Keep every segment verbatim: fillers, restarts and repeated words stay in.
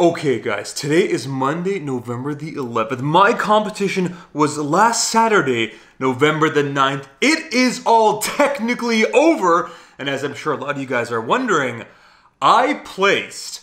Okay guys, today is Monday, November the eleventh. My competition was last Saturday, November the ninth. It is all technically over, and as I'm sure a lot of you guys are wondering, I placed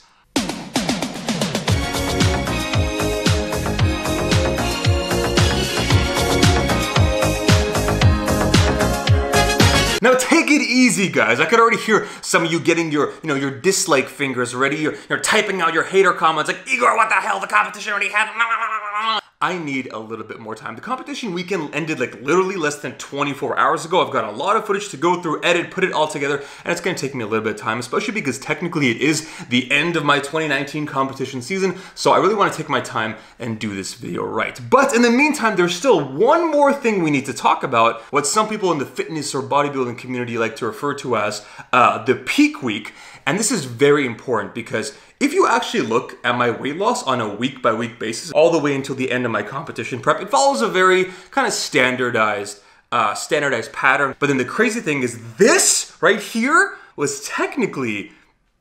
Now take it easy, guys. I could already hear some of you getting your, you know, your dislike fingers ready. You're, you're typing out your hater comments like, Igor, what the hell? The competition already happened. I need a little bit more time. The competition weekend ended like literally less than twenty-four hours ago. I've got a lot of footage to go through, edit, put it all together, and it's gonna take me a little bit of time, especially because technically it is the end of my twenty nineteen competition season, so I really wanna take my time and do this video right. But in the meantime, there's still one more thing we need to talk about, what some people in the fitness or bodybuilding community like to refer to as uh, the peak week. And this is very important because if you actually look at my weight loss on a week by week basis, all the way until the end of my competition prep, it follows a very kind of standardized, uh, standardized pattern. But then the crazy thing is this right here was technically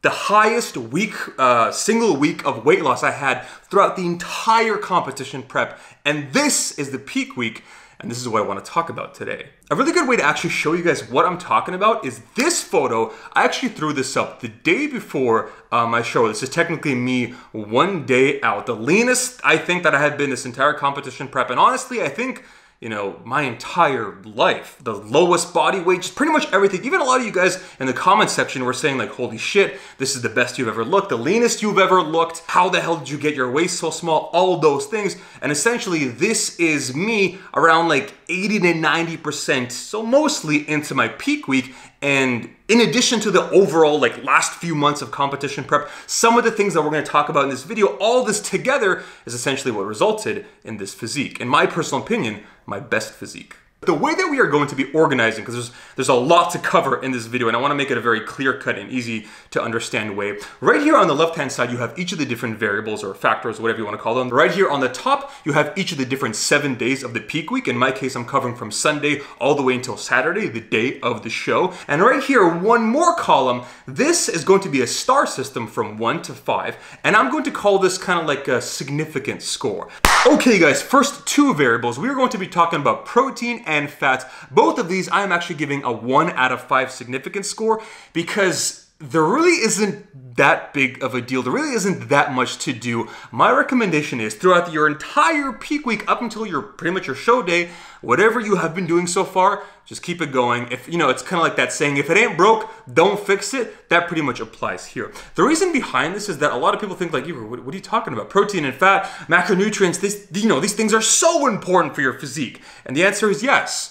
the highest week, uh, single week of weight loss I had throughout the entire competition prep. And this is the peak week. And this is what I want to talk about today. A really good way to actually show you guys what I'm talking about is this photo. I actually threw this up the day before uh, my show. This is technically me one day out. The leanest I think that I have been this entire competition prep. And honestly, I think, you know, my entire life. The lowest body weight, just pretty much everything. Even a lot of you guys in the comment section were saying like, holy shit, this is the best you've ever looked, the leanest you've ever looked, how the hell did you get your waist so small, all those things. And essentially this is me around like eighty to ninety percent, so mostly into my peak week. And in addition to the overall like last few months of competition prep, some of the things that we're gonna talk about in this video, all this together is essentially what resulted in this physique. In my personal opinion, my best physique. The way that we are going to be organizing, because there's there's a lot to cover in this video and I want to make it a very clear-cut and easy to understand way. Right here on the left-hand side, you have each of the different variables or factors, whatever you want to call them. Right here on the top, you have each of the different seven days of the peak week. In my case, I'm covering from Sunday all the way until Saturday, the day of the show. And right here, one more column, this is going to be a star system from one to five. And I'm going to call this kind of like a significant score. Okay guys, first two variables, we're going to be talking about protein and and fats. Both of these, I'm actually giving a one out of five significance score because there really isn't that big of a deal. There really isn't that much to do. My recommendation is throughout your entire peak week up until your pretty much your show day, whatever you have been doing so far, just keep it going. If you know, it's kind of like that saying, if it ain't broke, don't fix it. That pretty much applies here. The reason behind this is that a lot of people think like, Igor, what are you talking about? Protein and fat, macronutrients, this, you know, these things are so important for your physique. And the answer is yes.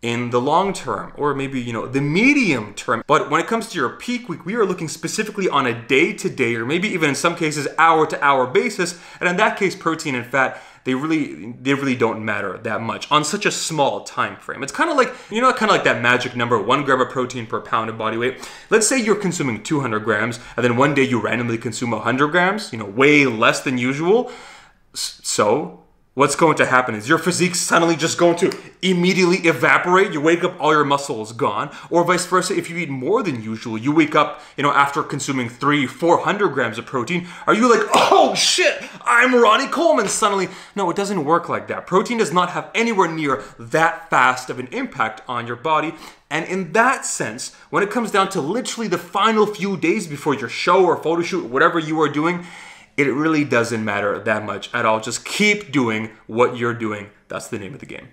In the long term, or maybe, you know, the medium term. But when it comes to your peak week, we are looking specifically on a day-to-day, or maybe even in some cases, hour-to-hour basis. And in that case, protein and fat, they really, they really don't matter that much on such a small time frame. It's kind of like, you know, kind of like that magic number, one gram of protein per pound of body weight. Let's say you're consuming two hundred grams, and then one day you randomly consume one hundred grams, you know, way less than usual. So what's going to happen is your physique suddenly just going to immediately evaporate. You wake up, all your muscle is gone, or vice versa. If you eat more than usual, you wake up, you know, after consuming three, four hundred grams of protein. Are you like, oh shit, I'm Ronnie Coleman suddenly? No, it doesn't work like that. Protein does not have anywhere near that fast of an impact on your body. And in that sense, when it comes down to literally the final few days before your show or photo shoot, whatever you are doing, it really doesn't matter that much at all. Just keep doing what you're doing. That's the name of the game.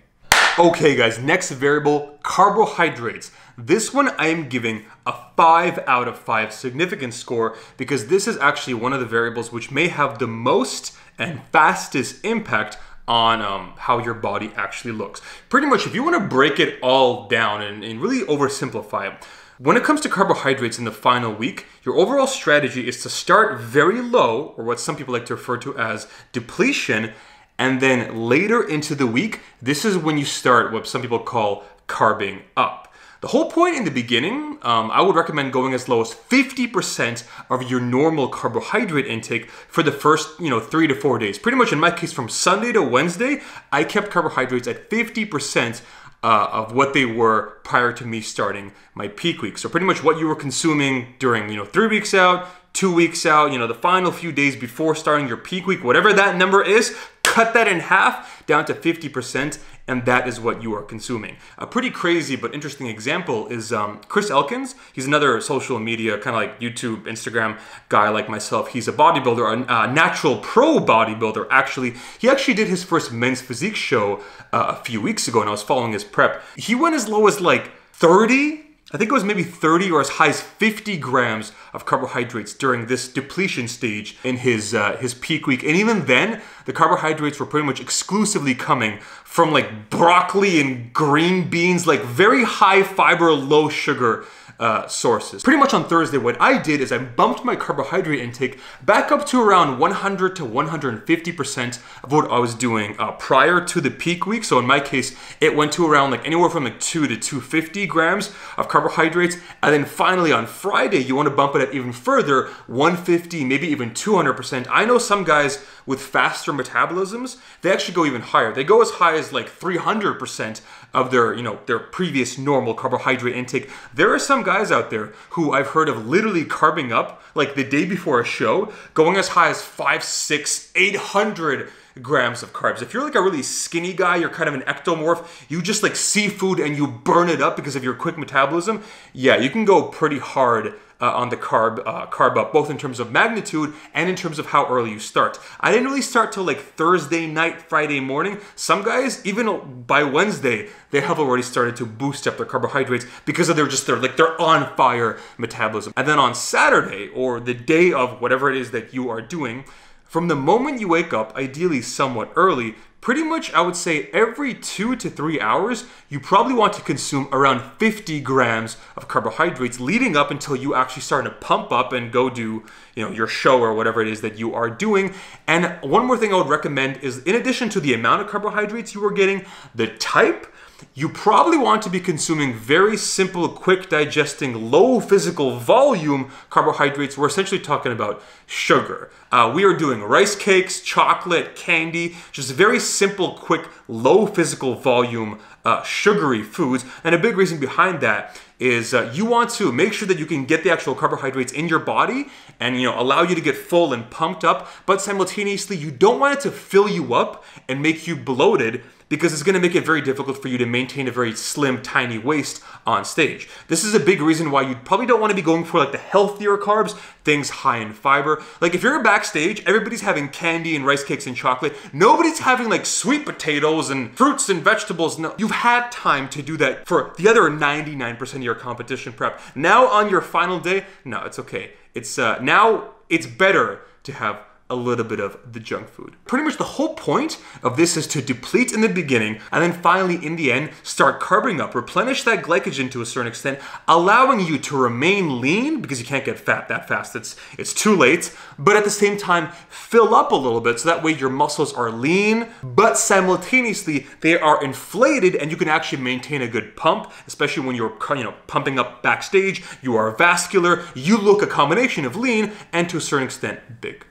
Okay guys, next variable, carbohydrates. This one I am giving a five out of five significance score because this is actually one of the variables which may have the most and fastest impact on um, how your body actually looks. Pretty much if you wanna break it all down and, and really oversimplify it, when it comes to carbohydrates in the final week, your overall strategy is to start very low, or what some people like to refer to as depletion, and then later into the week, this is when you start what some people call carbing up. The whole point in the beginning, um, I would recommend going as low as fifty percent of your normal carbohydrate intake for the first, you know, three to four days. Pretty much in my case, from Sunday to Wednesday, I kept carbohydrates at fifty percent Uh, of what they were prior to me starting my peak week. So pretty much what you were consuming during, you know, three weeks out, two weeks out, you know, the final few days before starting your peak week, whatever that number is, cut that in half down to fifty percent, and that is what you are consuming. A pretty crazy but interesting example is um, Chris Elkins. He's another social media, kind of like YouTube, Instagram guy like myself. He's a bodybuilder, a uh, natural pro bodybuilder, actually. He actually did his first men's physique show uh, a few weeks ago, and I was following his prep. He went as low as like thirty, I think it was maybe thirty or as high as fifty grams of carbohydrates during this depletion stage in his uh, his peak week. And even then, the carbohydrates were pretty much exclusively coming from like broccoli and green beans, like very high fiber, low sugar uh, sources. Pretty much on Thursday, what I did is I bumped my carbohydrate intake back up to around one hundred to one hundred fifty percent of what I was doing uh, prior to the peak week. So in my case, it went to around like anywhere from like two to two hundred fifty grams of carbohydrates. carbohydrates, and then finally on Friday, you want to bump it up even further, one hundred fifty, maybe even two hundred percent. I know some guys with faster metabolisms, they actually go even higher. They go as high as like three hundred percent of their, you know, their previous normal carbohydrate intake. There are some guys out there who I've heard of literally carbing up like the day before a show, going as high as five, six, eight hundred grams of carbs. If you're like a really skinny guy, you're kind of an ectomorph, you just like seafood and you burn it up because of your quick metabolism, yeah, you can go pretty hard uh, on the carb uh, carb up, both in terms of magnitude and in terms of how early you start. I didn't really start till like Thursday night, Friday morning. Some guys, even by Wednesday, they have already started to boost up their carbohydrates because of their just their like their on fire metabolism. And then on Saturday, or the day of whatever it is that you are doing, from the moment you wake up, ideally somewhat early, pretty much I would say every two to three hours, you probably want to consume around fifty grams of carbohydrates leading up until you actually start to pump up and go do, you know, your show or whatever it is that you are doing. And one more thing I would recommend is, in addition to the amount of carbohydrates you are getting, the type, you probably want to be consuming very simple, quick digesting, low physical volume carbohydrates. We're essentially talking about sugar. Uh, we are doing rice cakes, chocolate, candy, just very simple, quick, low physical volume uh, sugary foods. And a big reason behind that is uh, you want to make sure that you can get the actual carbohydrates in your body and, you know, allow you to get full and pumped up, but simultaneously you don't want it to fill you up and make you bloated, because it's gonna make it very difficult for you to maintain a very slim, tiny waist on stage. This is a big reason why you probably don't wanna be going for like the healthier carbs, things high in fiber. Like if you're backstage, everybody's having candy and rice cakes and chocolate. Nobody's having like sweet potatoes and fruits and vegetables. No, you've had time to do that for the other ninety-nine percent of your competition prep. Now on your final day, no, it's okay. It's uh, now it's better to have a little bit of the junk food. Pretty much the whole point of this is to deplete in the beginning and then finally in the end start carbing up, replenish that glycogen to a certain extent, allowing you to remain lean because you can't get fat that fast, it's, it's too late, but at the same time fill up a little bit so that way your muscles are lean, but simultaneously they are inflated and you can actually maintain a good pump, especially when you're, you know, pumping up backstage, you are vascular, you look a combination of lean and to a certain extent big.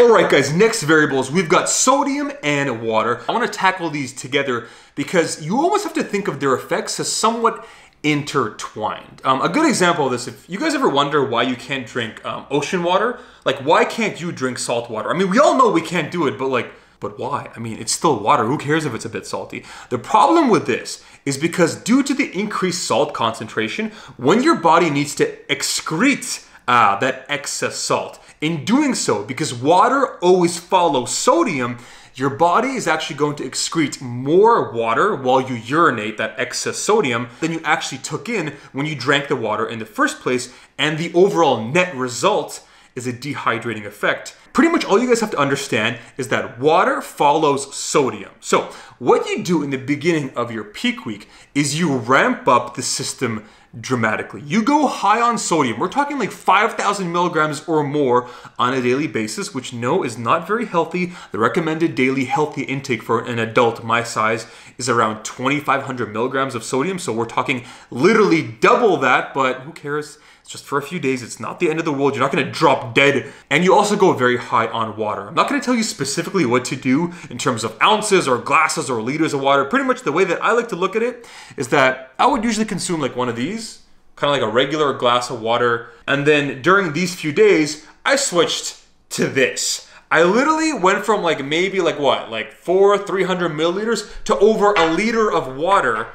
All right guys, next variables, we've got sodium and water. I wanna tackle these together because you almost have to think of their effects as somewhat intertwined. Um, a good example of this, if you guys ever wonder why you can't drink um, ocean water, like why can't you drink salt water? I mean, we all know we can't do it, but like, but why? I mean, it's still water, who cares if it's a bit salty? The problem with this is because due to the increased salt concentration, when your body needs to excrete uh, that excess salt, in doing so, because water always follows sodium, your body is actually going to excrete more water while you urinate that excess sodium than you actually took in when you drank the water in the first place, and the overall net result is a dehydrating effect. Pretty much all you guys have to understand is that water follows sodium. So what you do in the beginning of your peak week is you ramp up the system dramatically. You go high on sodium. We're talking like five thousand milligrams or more on a daily basis, which no, is not very healthy. The recommended daily healthy intake for an adult my size is around twenty-five hundred milligrams of sodium. So we're talking literally double that, but who cares? It's just for a few days. It's not the end of the world. You're not gonna drop dead. And you also go very high on water. I'm not gonna tell you specifically what to do in terms of ounces or glasses or liters of water. Pretty much the way that I like to look at it is that I would usually consume like one of these, kind of like a regular glass of water. And then during these few days, I switched to this. I literally went from like maybe like what, like four, three hundred milliliters to over a liter of water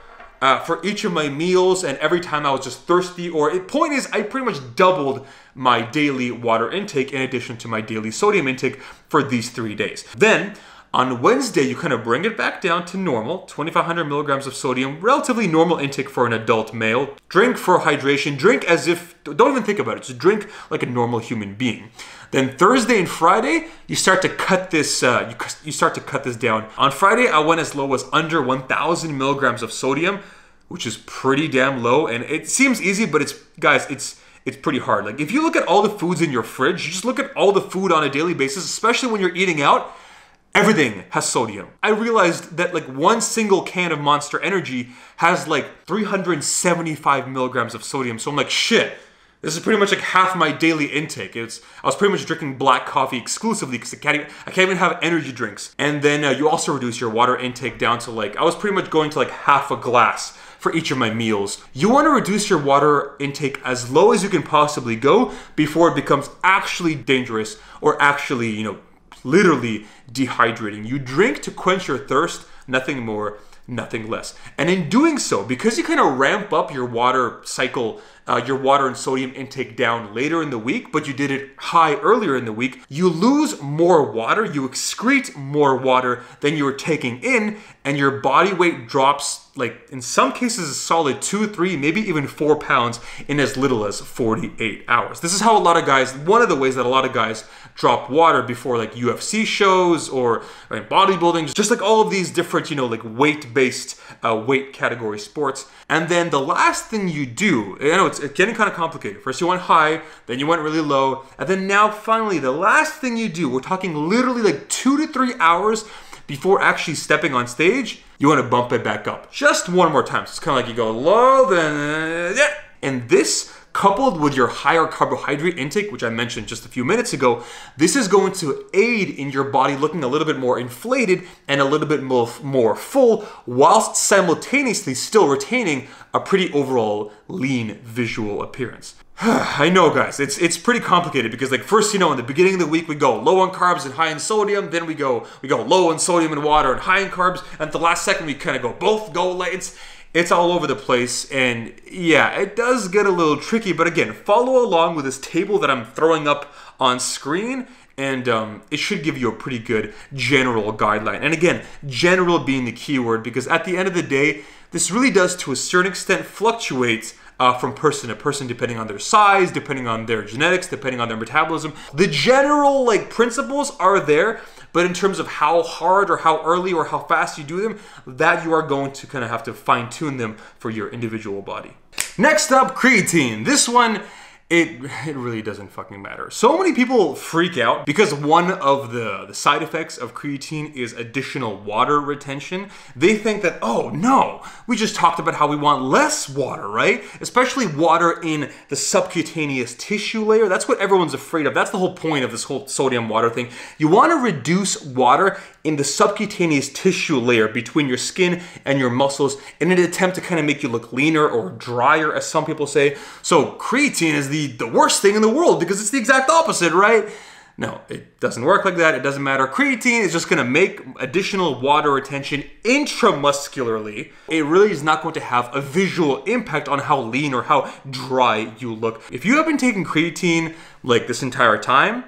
uh, for each of my meals and every time I was just thirsty. Or point is, I pretty much doubled my daily water intake in addition to my daily sodium intake for these three days. Then on Wednesday, you kind of bring it back down to normal, twenty-five hundred milligrams of sodium, relatively normal intake for an adult male. Drink for hydration, drink as if, don't even think about it, just drink like a normal human being. Then Thursday and Friday, you start to cut this. Uh, you, you start to cut this down. On Friday, I went as low as under one thousand milligrams of sodium, which is pretty damn low. And it seems easy, but it's guys, it's it's pretty hard. Like if you look at all the foods in your fridge, you just look at all the food on a daily basis, especially when you're eating out. Everything has sodium. I realized that like one single can of Monster Energy has like three hundred seventy-five milligrams of sodium. So I'm like, shit. This is pretty much like half my daily intake. It's I was pretty much drinking black coffee exclusively because I can't even, I can't even have energy drinks. And then uh, you also reduce your water intake down to like, I was pretty much going to like half a glass for each of my meals. You want to reduce your water intake as low as you can possibly go before it becomes actually dangerous or actually, you know, literally dehydrating. You drink to quench your thirst, nothing more, nothing less. And in doing so, because you kind of ramp up your water cycle, uh, your water and sodium intake down later in the week, but you did it high earlier in the week, you lose more water, you excrete more water than you were taking in, and your body weight drops, like in some cases a solid two, three, maybe even four pounds in as little as forty-eight hours. This is how a lot of guys, one of the ways that a lot of guys drop water before like U F C shows or I mean, bodybuilding, just like all of these different, you know, like weight based uh, weight category sports. And then the last thing you do, I know it's getting kind of complicated. First you went high, then you went really low, and then now finally the last thing you do, we're talking literally like two to three hours before actually stepping on stage, you want to bump it back up just one more time. So it's kind of like you go low, then yeah. And this, coupled with your higher carbohydrate intake, which I mentioned just a few minutes ago, this is going to aid in your body looking a little bit more inflated and a little bit more, more full, whilst simultaneously still retaining a pretty overall lean visual appearance. I know guys, it's it's pretty complicated because like first, you know, in the beginning of the week we go low on carbs and high in sodium, then we go we go low on sodium and water and high in carbs, and at the last second we kind of go both go like it's It's all over the place, and yeah, it does get a little tricky, but again, follow along with this table that I'm throwing up on screen, and um, it should give you a pretty good general guideline. And again, general being the key word, because at the end of the day, this really does to a certain extent fluctuate uh, from person to person, depending on their size, depending on their genetics, depending on their metabolism. The general like principles are there, but in terms of how hard or how early or how fast you do them, that you are going to kind of have to fine tune them for your individual body. Next up, creatine. This one, it, it really doesn't fucking matter. So many people freak out because one of the, the side effects of creatine is additional water retention. They think that, oh no, we just talked about how we want less water, right? Especially water in the subcutaneous tissue layer. That's what everyone's afraid of. That's the whole point of this whole sodium water thing. You want to reduce water in the subcutaneous tissue layer between your skin and your muscles in an attempt to kind of make you look leaner or drier, as some people say. So creatine is the, the worst thing in the world because it's the exact opposite, right? No, it doesn't work like that. It doesn't matter. Creatine is just going to make additional water retention intramuscularly. It really is not going to have a visual impact on how lean or how dry you look. If you have been taking creatine like this entire time,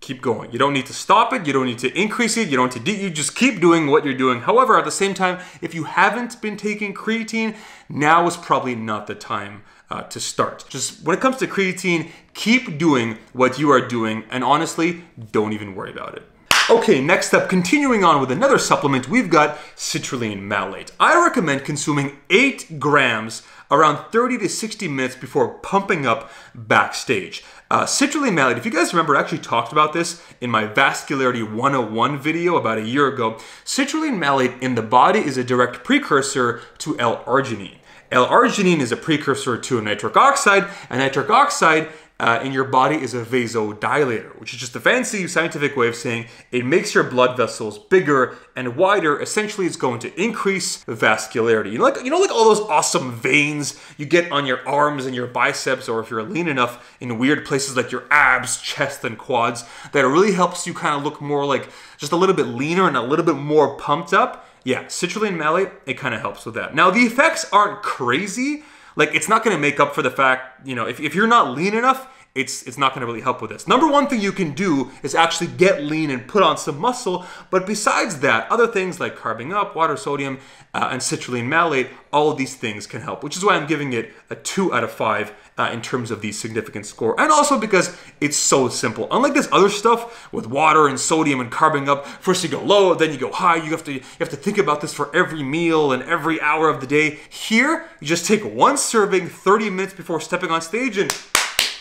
keep going. You don't need to stop it. You don't need to increase it. You don't need to, you just keep doing what you're doing. However, at the same time, if you haven't been taking creatine, now is probably not the time uh, to start. Just when it comes to creatine, keep doing what you are doing. And honestly, don't even worry about it. Okay, next up, continuing on with another supplement, we've got citrulline malate. I recommend consuming eight grams around thirty to sixty minutes before pumping up backstage. Uh, citrulline malate, if you guys remember, I actually talked about this in my Vascularity one oh one video about a year ago. Citrulline malate in the body is a direct precursor to L-arginine. L-arginine is a precursor to nitric oxide, and nitric oxide uh, in your body is a vasodilator, which is just a fancy scientific way of saying it makes your blood vessels bigger and wider. Essentially, it's going to increase vascularity. You know, like, you know, like all those awesome veins you get on your arms and your biceps, or if you're lean enough, in weird places like your abs, chest, and quads, that really helps you kind of look more like just a little bit leaner and a little bit more pumped up. Yeah, citrulline malate, it kind of helps with that. Now, the effects aren't crazy. Like, it's not going to make up for the fact, you know, if, if you're not lean enough, it's, it's not going to really help with this. Number one thing you can do is actually get lean and put on some muscle. But besides that, other things like carbing up, water, sodium, uh, and citrulline malate, all of these things can help, which is why I'm giving it a two out of five uh, in terms of the significance score. And also because it's so simple. Unlike this other stuff with water and sodium and carbing up, first you go low, then you go high. You have to, you have to think about this for every meal and every hour of the day. Here, you just take one serving thirty minutes before stepping on stage, and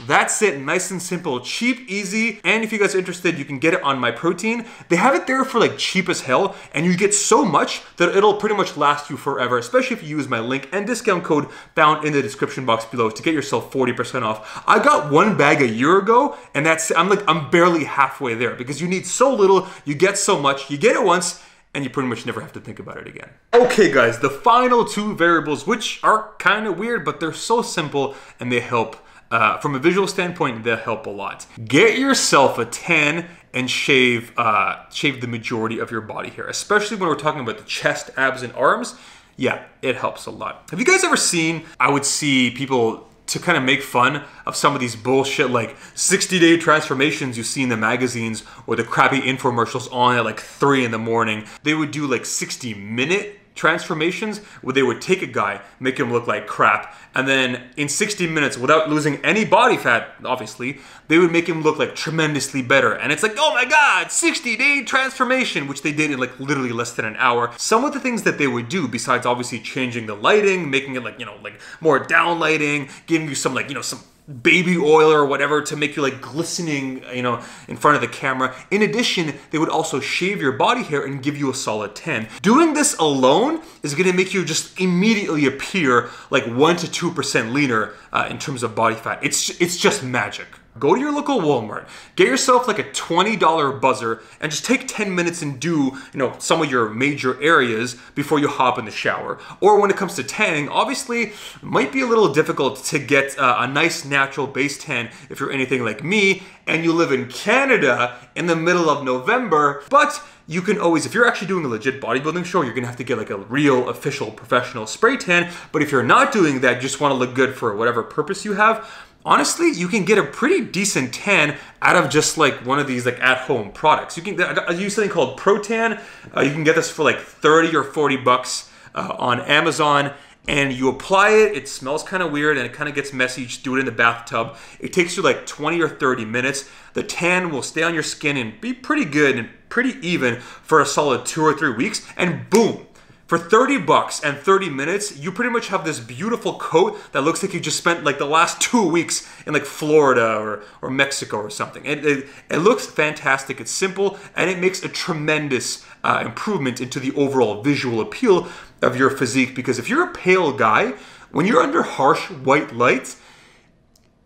that's it. Nice and simple, cheap, easy. And if you guys are interested, you can get it on MyProtein. They have it there for like cheap as hell, and you get so much that it'll pretty much last you forever, especially if you use my link and discount code found in the description box below to get yourself forty percent off. I got one bag a year ago, and that's, I'm like, I'm barely halfway there, because you need so little, you get so much, you get it once, and you pretty much never have to think about it again. Okay guys, the final two variables, which are kind of weird, but they're so simple and they help. Uh, from a visual standpoint, they'll help a lot. Get yourself a tan and shave, uh, shave the majority of your body hair, especially when we're talking about the chest, abs, and arms. Yeah, it helps a lot. Have you guys ever seen, I would see people to kind of make fun of some of these bullshit like sixty day transformations you see in the magazines or the crappy infomercials on at like three in the morning. They would do like sixty minute transformations where they would take a guy, make him look like crap, and then in sixty minutes, without losing any body fat, obviously, they would make him look like tremendously better. And it's like, oh my god, sixty day transformation, which they did in like literally less than an hour. Some of the things that they would do, besides obviously changing the lighting, making it like, you know, like more down lighting, giving you some like, you know, some baby oil or whatever to make you like glistening, you know, in front of the camera. In addition, they would also shave your body hair and give you a solid tan. Doing this alone is gonna make you just immediately appear like one to two percent leaner uh, in terms of body fat. It's it's just magic. Go to your local Walmart, get yourself like a twenty dollar buzzer, and just take ten minutes and do, you know, some of your major areas before you hop in the shower. Or when it comes to tanning, obviously, it might be a little difficult to get uh, a nice natural base tan if you're anything like me, and you live in Canada in the middle of November, but you can always, if you're actually doing a legit bodybuilding show, you're gonna have to get like a real official professional spray tan. But if you're not doing that, you just wanna look good for whatever purpose you have, honestly, you can get a pretty decent tan out of just like one of these like at-home products. You can, I use something called Pro Tan. Uh, you can get this for like thirty or forty bucks uh, on Amazon, and you apply it. It smells kind of weird and it kind of gets messy. You just do it in the bathtub. It takes you like twenty or thirty minutes. The tan will stay on your skin and be pretty good and pretty even for a solid two or three weeks, and boom. For thirty bucks and thirty minutes, you pretty much have this beautiful coat that looks like you just spent like the last two weeks in like Florida or, or Mexico or something. It, it, it looks fantastic, it's simple, and it makes a tremendous uh, improvement into the overall visual appeal of your physique, because if you're a pale guy, when you're under harsh white lights,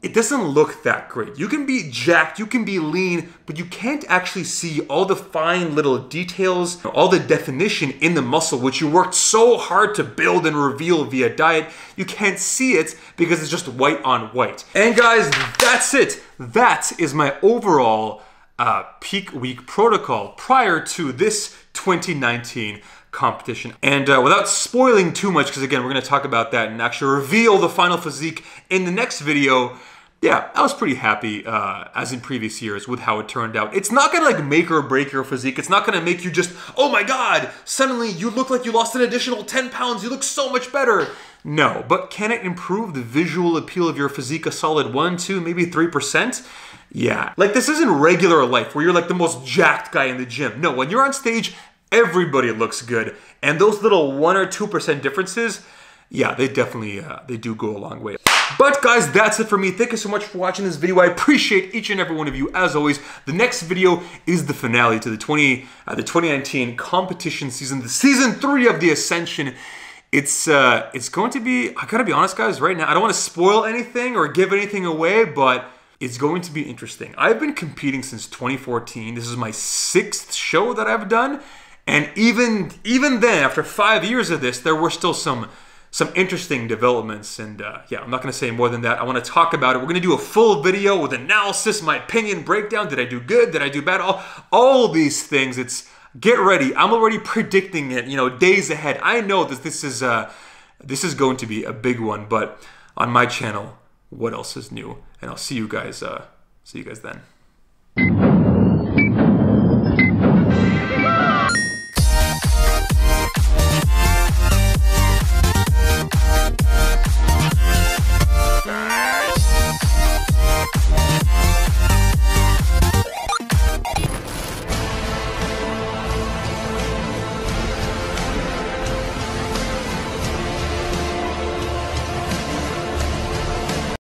it doesn't look that great. You can be jacked, you can be lean, but you can't actually see all the fine little details, all the definition in the muscle, which you worked so hard to build and reveal via diet. You can't see it because it's just white on white. And guys, that's it. That is my overall uh, peak week protocol prior to this twenty nineteen competition. And uh, without spoiling too much, because again, we're gonna talk about that and actually reveal the final physique in the next video. Yeah, I was pretty happy, uh, as in previous years, with how it turned out. It's not gonna like make or break your physique. It's not gonna make you just, oh my god, suddenly you look like you lost an additional ten pounds, you look so much better. No, but can it improve the visual appeal of your physique a solid one, two, maybe three percent? Yeah, like this isn't regular life where you're like the most jacked guy in the gym. No, when you're on stage, everybody looks good. And those little one or two percent differences, yeah, they definitely, uh, they do go a long way. But guys, that's it for me. Thank you so much for watching this video. I appreciate each and every one of you, as always. The next video is the finale to the twenty, uh, the twenty nineteen competition season, the season three of the Ascension. It's, uh, it's going to be, I gotta be honest guys, right now, I don't wanna spoil anything or give anything away, but is going to be interesting. I've been competing since twenty fourteen. This is my sixth show that I've done. And even even then, after five years of this, there were still some some interesting developments. And uh, yeah, I'm not going to say more than that. I want to talk about it. We're going to do a full video with analysis, my opinion, breakdown. Did I do good? Did I do bad? All, all these things. It's get ready. I'm already predicting it, you know, days ahead. I know that this is, uh, this is going to be a big one. But on my channel, what else is new? And I'll see you guys, uh, see you guys then.